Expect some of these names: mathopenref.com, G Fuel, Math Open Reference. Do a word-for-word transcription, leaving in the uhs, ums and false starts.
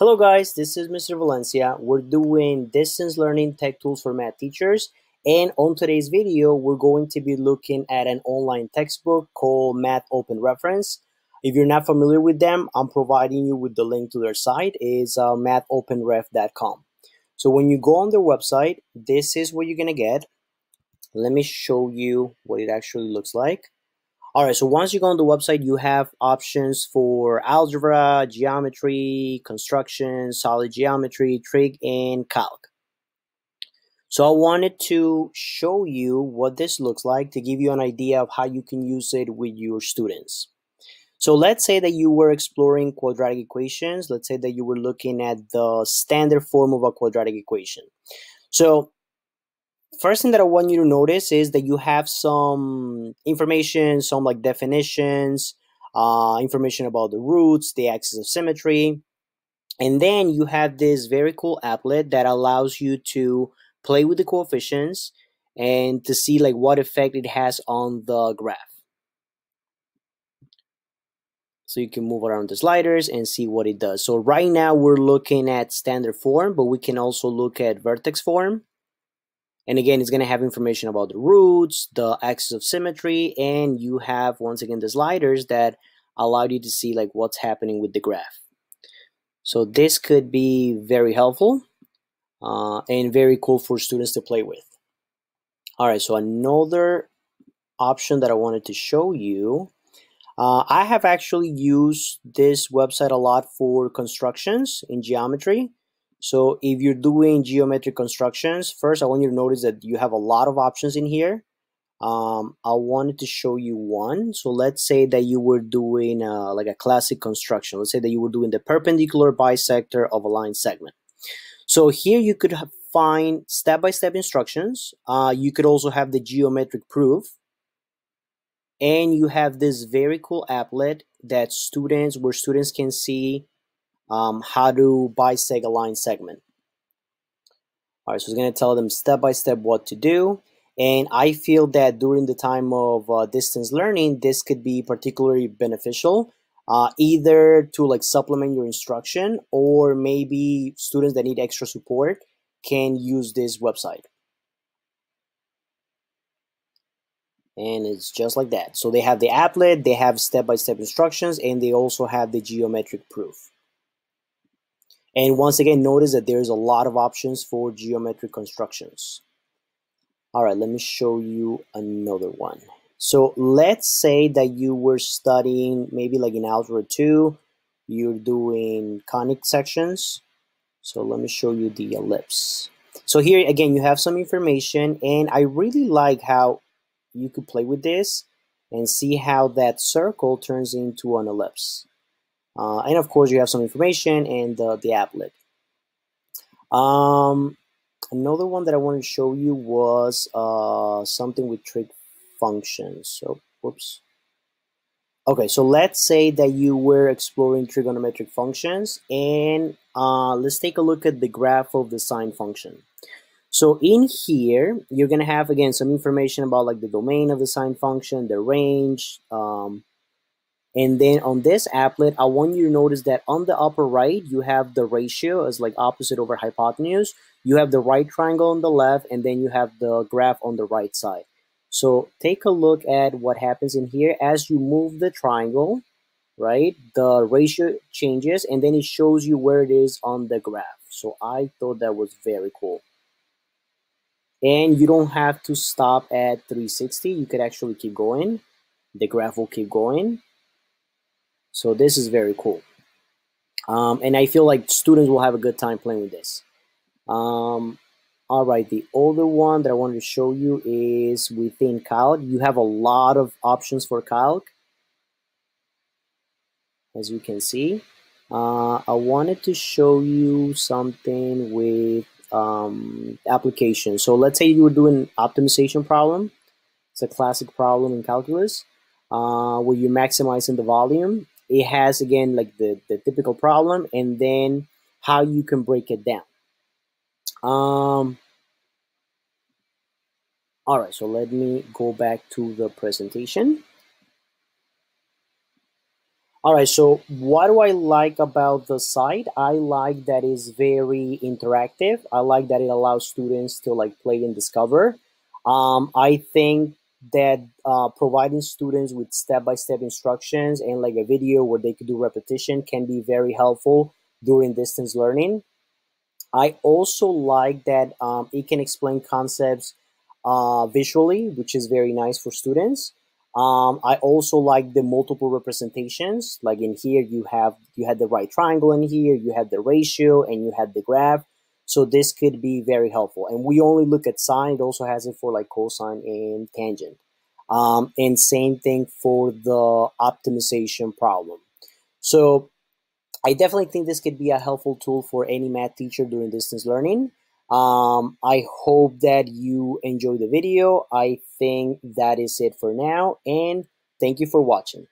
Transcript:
Hello guys, this is Mister Valencia. We're doing distance learning tech tools for math teachers, and on today's video we're going to be looking at an online textbook called Math Open Reference. If you're not familiar with them, I'm providing you with the link to their site. It's uh, math open ref dot com. So when you go on their website, this is what you're gonna get. Let me show you what it actually looks like. Alright, so once you go on the website, you have options for algebra, geometry, construction, solid geometry, trig, and calc. So I wanted to show you what this looks like to give you an idea of how you can use it with your students. So let's say that you were exploring quadratic equations. Let's say that you were looking at the standard form of a quadratic equation. So first thing that I want you to notice is that you have some information, some like definitions, uh, information about the roots, the axis of symmetry, and then you have this very cool applet that allows you to play with the coefficients and to see like what effect it has on the graph. So you can move around the sliders and see what it does. So right now we're looking at standard form, but we can also look at vertex form. And again, it's going to have information about the roots, the axis of symmetry, and you have, once again, the sliders that allow you to see like what's happening with the graph. So this could be very helpful uh, and very cool for students to play with. All right, so another option that I wanted to show you, uh, I have actually used this website a lot for constructions in geometry. So if you're doing geometric constructions, first I want you to notice that you have a lot of options in here. Um, I wanted to show you one. So let's say that you were doing uh, like a classic construction. Let's say that you were doing the perpendicular bisector of a line segment. So here you could find step-by-step instructions. Uh, you could also have the geometric proof. And you have this very cool applet that students, where students can see Um, how to bisect a line segment. All right, so it's going to tell them step by step what to do, and I feel that during the time of uh, distance learning, this could be particularly beneficial, uh, either to like supplement your instruction, or maybe students that need extra support can use this website. And it's just like that. So they have the applet, they have step by step instructions, and they also have the geometric proof. And once again, notice that there's a lot of options for geometric constructions. All right, let me show you another one. So let's say that you were studying maybe like in Algebra two, you're doing conic sections. So let me show you the ellipse. So here again, you have some information, and I really like how you could play with this and see how that circle turns into an ellipse. Uh, and of course, you have some information and uh, the applet. Um, another one that I wanted to show you was uh, something with trig functions. So, whoops. Okay, so let's say that you were exploring trigonometric functions, and uh, let's take a look at the graph of the sine function. So in here, you're gonna have again some information about like the domain of the sine function, the range. Um, And then on this applet, I want you to notice that on the upper right, you have the ratio as like opposite over hypotenuse. You have the right triangle on the left, and then you have the graph on the right side. So take a look at what happens in here. As you move the triangle, right, the ratio changes, and then it shows you where it is on the graph. So I thought that was very cool. And you don't have to stop at three sixty. You could actually keep going. The graph will keep going. So this is very cool. Um, and I feel like students will have a good time playing with this. Um, all right, the other one that I wanted to show you is within calc. You have a lot of options for calc, as you can see. Uh, I wanted to show you something with um, application. So let's say you were doing an optimization problem. It's a classic problem in calculus uh, where you're maximizing the volume. It has, again, like the, the typical problem, and then how you can break it down. Um, all right, so let me go back to the presentation. All right, so what do I like about the site? I like that it's very interactive. I like that it allows students to like play and discover. Um, I think that uh, providing students with step-by-step instructions and like a video where they could do repetition can be very helpful during distance learning. I also like that um, it can explain concepts uh, visually, which is very nice for students. Um, I also like the multiple representations. Like in here, you have you had the right triangle in here, you had the ratio, and you had the graph. So this could be very helpful. And we only look at sine. It also has it for like cosine and tangent. Um, and same thing for the optimization problem. So I definitely think this could be a helpful tool for any math teacher during distance learning. Um, I hope that you enjoyed the video. I think that is it for now, and thank you for watching.